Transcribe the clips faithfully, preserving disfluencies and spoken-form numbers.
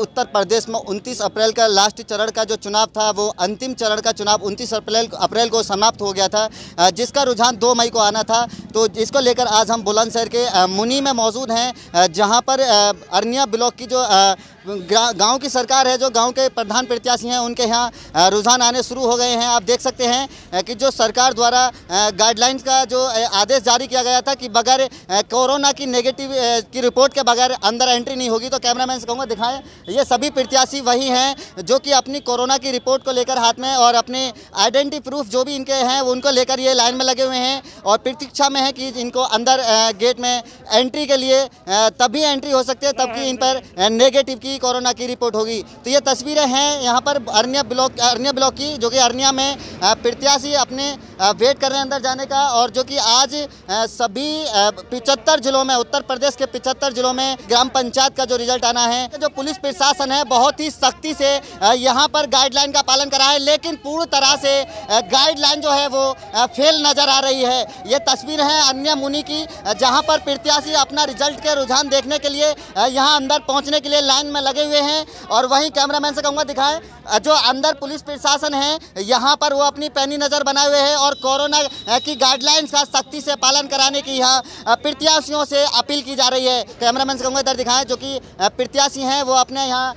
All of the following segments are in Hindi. उत्तर प्रदेश में उनतीस अप्रैल का लास्ट चरण का जो चुनाव था वो अंतिम चरण का चुनाव उनतीस अप्रैल को समाप्त हो गया था, जिसका रुझान दो मई को आना था। तो इसको लेकर आज हम बुलंदशहर के मुनी में मौजूद हैं, जहां पर अरनिया ब्लॉक की जो गांव की सरकार है, जो गांव के प्रधान प्रत्याशी हैं, उनके यहाँ रुझान आने शुरू हो गए हैं। आप देख सकते हैं कि जो सरकार द्वारा गाइडलाइंस का जो आदेश जारी किया गया था कि बगैर कोरोना की नेगेटिव की रिपोर्ट के बगैर अंदर एंट्री नहीं होगी, तो कैमरामैन से कहूँगा दिखाएं, ये सभी प्रत्याशी वही हैं जो कि अपनी कोरोना की रिपोर्ट को लेकर हाथ में और अपने आइडेंटिटी प्रूफ जो भी इनके हैं उनको लेकर ये लाइन में लगे हुए हैं और प्रतीक्षा में है कि इनको अंदर गेट में एंट्री के लिए तभी एंट्री हो सकती है तब कि इन पर नेगेटिव की कोरोना की रिपोर्ट होगी। तो ये तस्वीरें हैं यहाँ पर अरनिया ब्लॉक अरनिया ब्लॉक की, जो कि अरनिया में प्रत्याशी अपने वेट कर रहे हैं अंदर जाने का, और जो कि आज सभी पिचहत्तर जिलों में, उत्तर प्रदेश के पिचहत्तर जिलों में ग्राम पंचायत का जो रिजल्ट आना है, जो पुलिस प्रशासन है बहुत ही सख्ती से यहाँ पर गाइडलाइन का पालन करा है, लेकिन पूर्ण तरह से गाइडलाइन जो है वो फेल नजर आ रही है। ये तस्वीर है अरनिया मुनी की, जहाँ पर प्रत्याशी अपना रिजल्ट के रुझान देखने के लिए यहाँ अंदर पहुँचने के लिए लाइन में लगे हुए हैं, और वहीं कैमरामैन से कहूँगा दिखाएं, जो अंदर पुलिस प्रशासन है यहाँ पर वो अपनी पैनी नज़र बनाए हुए हैं और कोरोना की गाइडलाइंस का सख्ती से पालन कराने की यहाँ प्रत्याशियों से अपील की जा रही है। कैमरामैन से कहूँगा इधर दिखाएं, जो कि प्रत्याशी हैं वो अपने यहाँ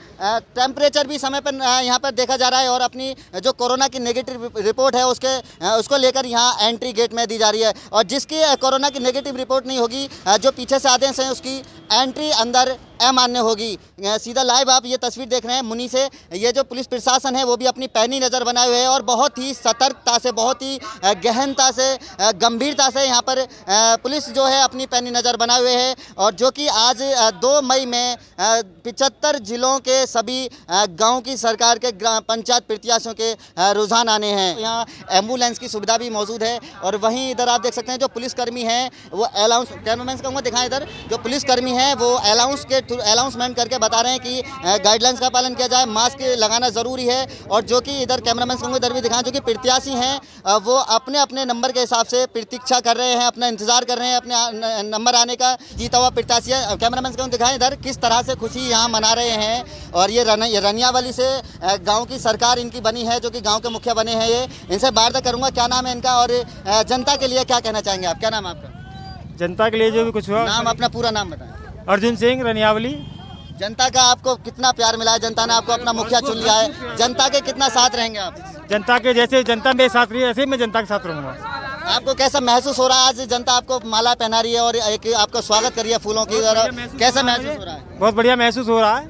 टेम्परेचर भी समय पर यहाँ पर देखा जा रहा है और अपनी जो कोरोना की नेगेटिव रिपोर्ट है उसके उसको लेकर यहाँ एंट्री गेट में दी जा रही है, और जिसकी कोरोना की नेगेटिव रिपोर्ट नहीं होगी, जो पीछे से आदेश हैं, उसकी एंट्री अंदर अमान्य होगी। सीधा लाइव आप ये तस्वीर देख रहे हैं मुनी से। ये जो पुलिस प्रशासन है वो भी अपनी पैनी नज़र बनाए हुए है और बहुत ही सतर्कता से, बहुत ही गहनता से, गंभीरता से यहाँ पर पुलिस जो है अपनी पैनी नज़र बनाए हुए है, और जो कि आज दो मई में पिचहत्तर जिलों के सभी गांव की सरकार के पंचायत प्रत्याशियों के रुझान आने हैं। यहाँ एम्बुलेंस की सुविधा भी मौजूद है, और वहीं इधर आप देख सकते हैं जो पुलिसकर्मी हैं वो अलाउंस, कैमरामैन से कहूँगा दिखाएं, इधर जो पुलिसकर्मी हैं वो अलाउंस के अनाउंसमेंट करके बता रहे हैं कि गाइडलाइंस का पालन किया जाए, मास्क लगाना ज़रूरी है, और जो कि इधर कैमरामैन को इधर भी दिखाएं, जो कि प्रत्याशी हैं वो अपने अपने नंबर के हिसाब से प्रतीक्षा कर रहे हैं, अपना इंतजार कर रहे हैं अपने नंबर आने का। जीता हुआ प्रत्याशी है, कैमरामैन को दिखाएं इधर किस तरह से खुशी यहाँ मना रहे हैं, और ये रन, रनियावाली से गाँव की सरकार इनकी बनी है, जो कि गाँव के मुखिया बने हैं। ये इनसे वार्ता करूँगा, क्या नाम है इनका और जनता के लिए क्या कहना चाहेंगे आप? क्या नाम आपका? जनता के लिए जो भी कुछ हुआ, नाम अपना पूरा नाम बताएं। अर्जुन सिंह, रनियावली। जनता का आपको कितना प्यार मिला है, जनता ने आपको अपना मुखिया चुन लिया है, जनता के कितना साथ रहेंगे आप? जनता के जैसे जनता मेरे साथ रही है ऐसे ही मैं जनता के साथ रहूँगा। आपको कैसा महसूस हो रहा है आज? जनता आपको माला पहना रही है और एक आपका स्वागत कर रही है फूलों की, कैसा महसूस हो रहा है? बहुत बढ़िया महसूस हो रहा है,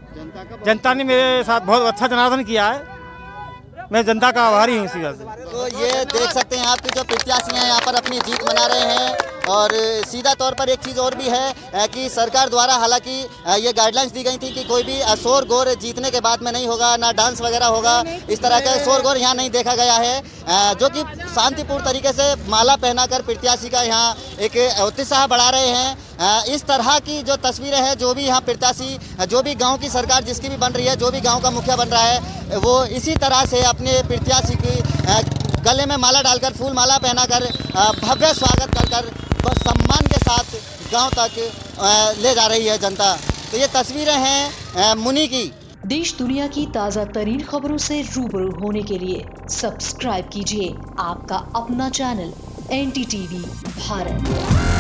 जनता ने मेरे साथ बहुत अच्छा जनार्दन किया है, मैं जनता का आभारी हूँ। इसी वजह से तो ये देख सकते हैं आपके जो प्रत्याशी हैं यहाँ पर अपनी जीत मना रहे हैं, और सीधा तौर पर एक चीज़ और भी है कि सरकार द्वारा हालांकि ये गाइडलाइंस दी गई थी कि कोई भी शोर गोर जीतने के बाद में नहीं होगा, ना डांस वगैरह होगा, इस तरह का शोर गोर यहाँ नहीं देखा गया है, जो कि शांतिपूर्ण तरीके से माला पहनाकर प्रत्याशी का यहाँ एक उत्साह बढ़ा रहे हैं। इस तरह की जो तस्वीरें हैं, जो भी यहाँ प्रत्याशी, जो भी गाँव की सरकार जिसकी भी बन रही है, जो भी गाँव का मुखिया बन रहा है, वो इसी तरह से अपने प्रत्याशी की गले में माला डालकर, फूल माला पहनाकर, भव्य स्वागत कर कर और सम्मान के साथ गांव तक ले जा रही है जनता। तो ये तस्वीरें हैं मुनी की। देश दुनिया की ताज़ा तरीन खबरों से रूबरू होने के लिए सब्सक्राइब कीजिए आपका अपना channel N T T V Bharat.